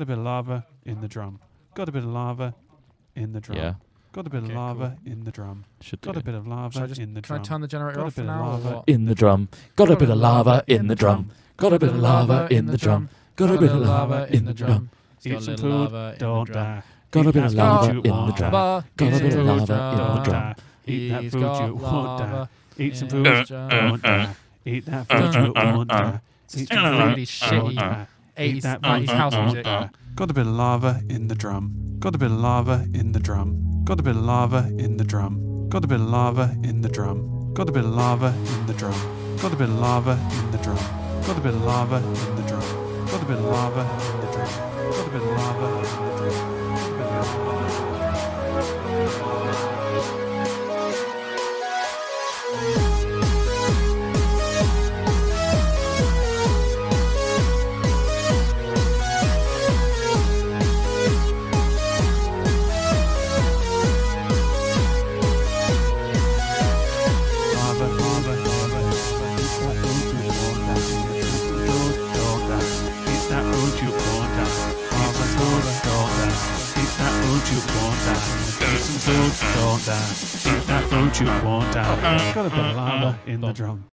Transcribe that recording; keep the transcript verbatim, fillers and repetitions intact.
Got a bit of lava in the drum. Got a bit of lava in the drum. Yeah. Got a bit okay, of lava cool. in the drum. Should Got do. a bit of lava just, in the drum. Can I turn the generator off now? In the drum. Got a bit of lava in the drum. Got a bit of lava in the drum. Got a bit of lava in the drum. Eat some food, don't die. Got a bit of lava in the drum. Got a bit of lava in the drum. Eat that food, you won't die. Eat some food, don't die. Eat that food, you won't die. Eat that food, you won't die. Got a bit of lava in the drum. Got a bit of lava in the drum. Got a bit of lava in the drum. Got a bit of lava in the drum. Got a bit of lava in the drum. Got a bit of lava in the drum. Got a bit of lava in the drum. Got a bit of lava in the drum. Got a bit of lava in the drum. Don't die. Eat that food, you won't die. Got a bit of lava in the drum.